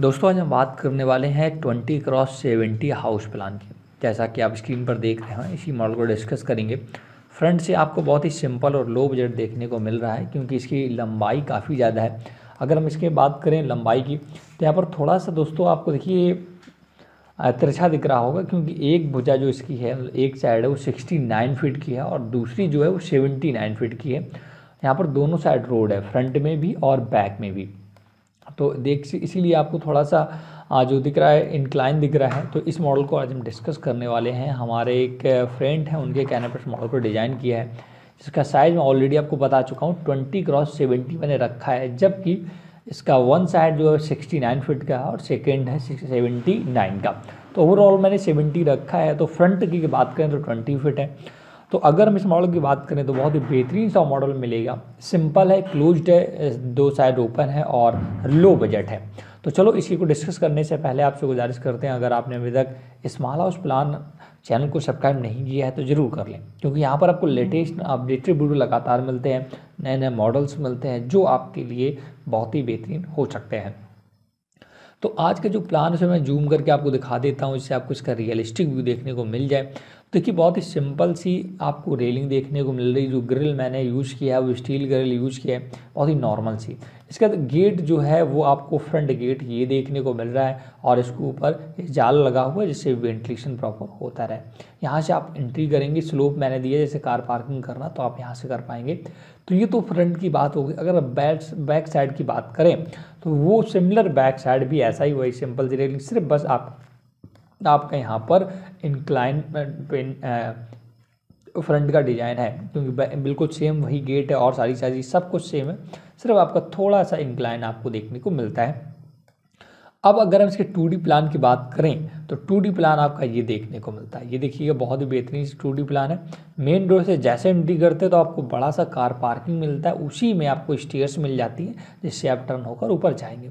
दोस्तों आज हम बात करने वाले हैं 20x70 हाउस प्लान की। जैसा कि आप स्क्रीन पर देख रहे हैं, इसी मॉडल को डिस्कस करेंगे। फ्रंट से आपको बहुत ही सिंपल और लो बजट देखने को मिल रहा है, क्योंकि इसकी लंबाई काफ़ी ज़्यादा है। अगर हम इसके बात करें लंबाई की, तो यहाँ पर थोड़ा सा दोस्तों आपको देखिए तिरछा दिख रहा होगा, क्योंकि एक भुजा जो इसकी है, एक साइड है वो 69 फीट की है और दूसरी जो है वो 79 फीट की है। यहाँ पर दोनों साइड रोड है, फ्रंट में भी और बैक में भी। तो इसीलिए आपको थोड़ा सा जो दिख रहा है इंक्लाइन दिख रहा है। तो इस मॉडल को आज हम डिस्कस करने वाले हैं। हमारे एक फ्रेंड हैं, उनके कहने पर इस मॉडल को डिज़ाइन किया है, जिसका साइज़ मैं ऑलरेडी आपको बता चुका हूँ। 20x70 मैंने रखा है, जबकि इसका वन साइड जो है 69 फीट का है और सेकेंड है 79 का। तो ओवरऑल मैंने 70 रखा है। तो फ्रंट की बात करें तो 20 फीट है। तो अगर हम इस मॉडल की बात करें तो बहुत ही बेहतरीन सा मॉडल मिलेगा। सिंपल है, क्लोज्ड है, दो साइड ओपन है और लो बजट है। तो चलो इसी को डिस्कस करने से पहले आपसे गुजारिश करते हैं, अगर आपने अभी तक स्मॉल हाउस प्लान चैनल को सब्सक्राइब नहीं किया है तो ज़रूर कर लें, क्योंकि यहाँ पर आपको लेटेस्ट अपडेटेड वीडियो लगातार मिलते हैं, नए नए मॉडल्स मिलते हैं जो आपके लिए बहुत ही बेहतरीन हो सकते हैं। तो आज का जो प्लान है उसे मैं जूम करके आपको दिखा देता हूँ, जिससे आपको इसका रियलिस्टिक व्यू देखने को मिल जाए। देखिए बहुत ही सिंपल सी आपको रेलिंग देखने को मिल रही। जो ग्रिल मैंने यूज़ किया है वो स्टील ग्रिल यूज़ किया है, बहुत ही नॉर्मल सी। इसका गेट जो है वो आपको फ्रंट गेट ये देखने को मिल रहा है और इसके ऊपर जाल लगा हुआ है, जिससे वेंटिलेशन प्रॉपर होता रहे। यहाँ से आप एंट्री करेंगे, स्लोप मैंने दिया जैसे कार पार्किंग करना, तो आप यहाँ से कर पाएंगे। तो ये तो फ्रंट की बात होगी। अगर बैक साइड की बात करें तो वो सिमिलर बैक साइड भी ऐसा ही हुआ, सिंपल सी रेलिंग, सिर्फ बस आपका यहाँ पर इंक्लाइन फ्रंट का डिज़ाइन है, क्योंकि बिल्कुल सेम वही गेट है और सारी चीज़ें सब कुछ सेम है, सिर्फ आपका थोड़ा सा इंक्लाइन आपको देखने को मिलता है। अब अगर हम इसके 2D प्लान की बात करें तो 2D प्लान आपका ये देखने को मिलता है। ये देखिएगा बहुत ही बेहतरीन 2D प्लान है। मेन रोड से जैसे एंट्री करते हैं तो आपको बड़ा सा कार पार्किंग मिलता है, उसी में आपको स्टेयर्स मिल जाती है, जिससे आप टर्न होकर ऊपर जाएंगे।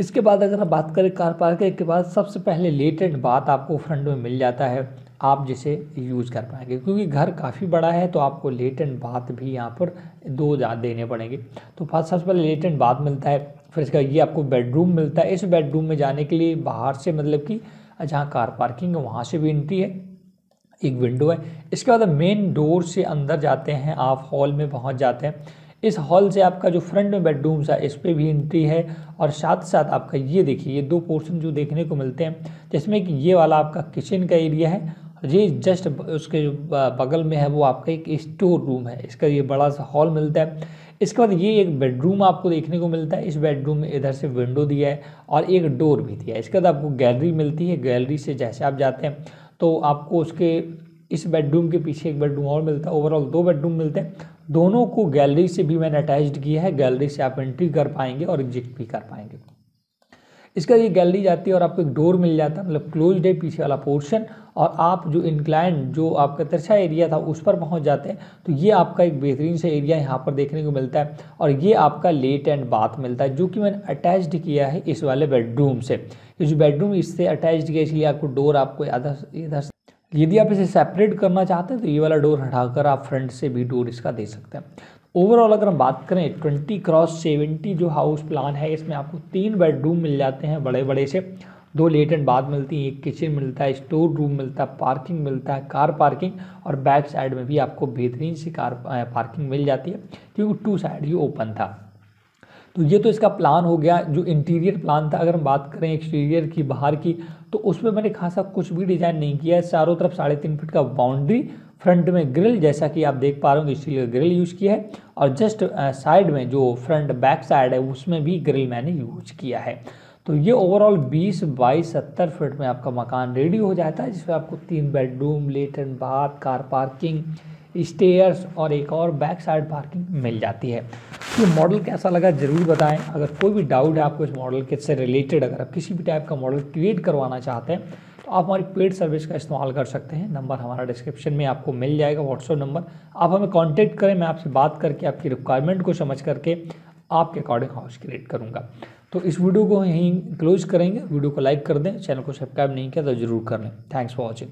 इसके बाद अगर हम बात करें कार पार्किंग के बाद, सबसे पहले लेटेस्ट बात आपको फ्रंट में मिल जाता है, आप जिसे यूज़ कर पाएंगे, क्योंकि घर काफ़ी बड़ा है तो आपको लेटेस्ट बात भी यहाँ पर दो देने पड़ेंगे। तो सबसे पहले लेटेस्ट बात मिलता है, फिर इसका ये आपको बेडरूम मिलता है। इस बेडरूम में जाने के लिए बाहर से, मतलब कि जहाँ कार पार्किंग है वहाँ से भी एंट्री है, एक विंडो है। इसके बाद मेन डोर से अंदर जाते हैं, आप हॉल में पहुँच जाते हैं। इस हॉल से आपका जो फ्रंट में बेडरूम्स है इस पे भी एंट्री है, और साथ साथ आपका ये देखिए ये दो पोर्शन जो देखने को मिलते हैं, जिसमें कि ये वाला आपका किचन का एरिया है, ये जस्ट उसके जो बगल में है वो आपका एक स्टोर रूम है, इसका ये बड़ा सा हॉल मिलता है। इसके बाद ये एक बेडरूम आपको देखने को मिलता है। इस बेडरूम में इधर से विंडो दिया है और एक डोर भी दिया है। इसके बाद आपको गैलरी मिलती है। गैलरी से जैसे आप जाते हैं तो आपको उसके इस बेडरूम के पीछे एक बेडरूम और मिलता है। ओवरऑल दो बेडरूम मिलते हैं, दोनों को गैलरी से भी मैंने अटैच्ड किया है। गैलरी से आप एंट्री कर पाएंगे और एग्जिट भी कर पाएंगे। इसका ये गैलरी जाती है और आपको एक डोर मिल जाता है, मतलब क्लोज्ड है पीछे वाला पोर्शन, और आप जो इंक्लाइन जो आपका तिरछा एरिया था उस पर पहुंच जाते हैं। तो ये आपका एक बेहतरीन सा एरिया यहाँ पर देखने को मिलता है, और ये आपका लेटेंट बाथ मिलता है, जो कि मैंने अटैच्ड किया है इस वाले बेडरूम से। जो बेडरूम इससे अटैच्ड किया, इसलिए आपको डोर आपको इधर, यदि आप इसे सेपरेट करना चाहते हैं तो ये वाला डोर हटाकर आप फ्रंट से भी डोर इसका दे सकते हैं। ओवरऑल अगर हम बात करें 20x70 जो हाउस प्लान है, इसमें आपको 3 बेडरूम मिल जाते हैं बड़े बड़े से, 2 लेटेंट बाथ मिलती है, एक किचन मिलता है, स्टोर रूम मिलता है, पार्किंग मिलता है, कार पार्किंग, और बैक साइड में भी आपको बेहतरीन सी कार पार्किंग मिल जाती है, क्योंकि 2 साइड ही ओपन था। तो ये तो इसका प्लान हो गया। जो इंटीरियर प्लान था, अगर हम बात करें एक्सटीरियर की बाहर की, तो उसमें मैंने खासा कुछ भी डिज़ाइन नहीं किया है। चारों तरफ 3.5 फीट का बाउंड्री, फ्रंट में ग्रिल जैसा कि आप देख पा रहे होंगे स्टील का ग्रिल यूज़ किया है, और जस्ट साइड में जो फ्रंट बैक साइड है उसमें भी ग्रिल मैंने यूज़ किया है। तो ये ओवरऑल 20x70 फीट में आपका मकान रेडी हो जाता है, जिसमें आपको 3 bedroom, latrine bath, car parking, stairs और एक और बैक साइड पार्किंग मिल जाती है। तो मॉडल कैसा लगा ज़रूर बताएं। अगर कोई भी डाउट है आपको इस मॉडल के से रिलेटेड, अगर आप किसी भी टाइप का मॉडल क्रिएट करवाना चाहते हैं तो आप हमारी पेड सर्विस का इस्तेमाल कर सकते हैं। नंबर हमारा डिस्क्रिप्शन में आपको मिल जाएगा, व्हाट्सअप नंबर। आप हमें कॉन्टैक्ट करें, मैं आपसे बात करके आपकी रिक्वायरमेंट को समझ करके आपके अकॉर्डिंग हाउस क्रिएट करूँगा। तो इस वीडियो को यहीं क्लोज करेंगे। वीडियो को लाइक कर दें, चैनल को सब्सक्राइब नहीं किया तो ज़रूर कर लें। Thanks for watching.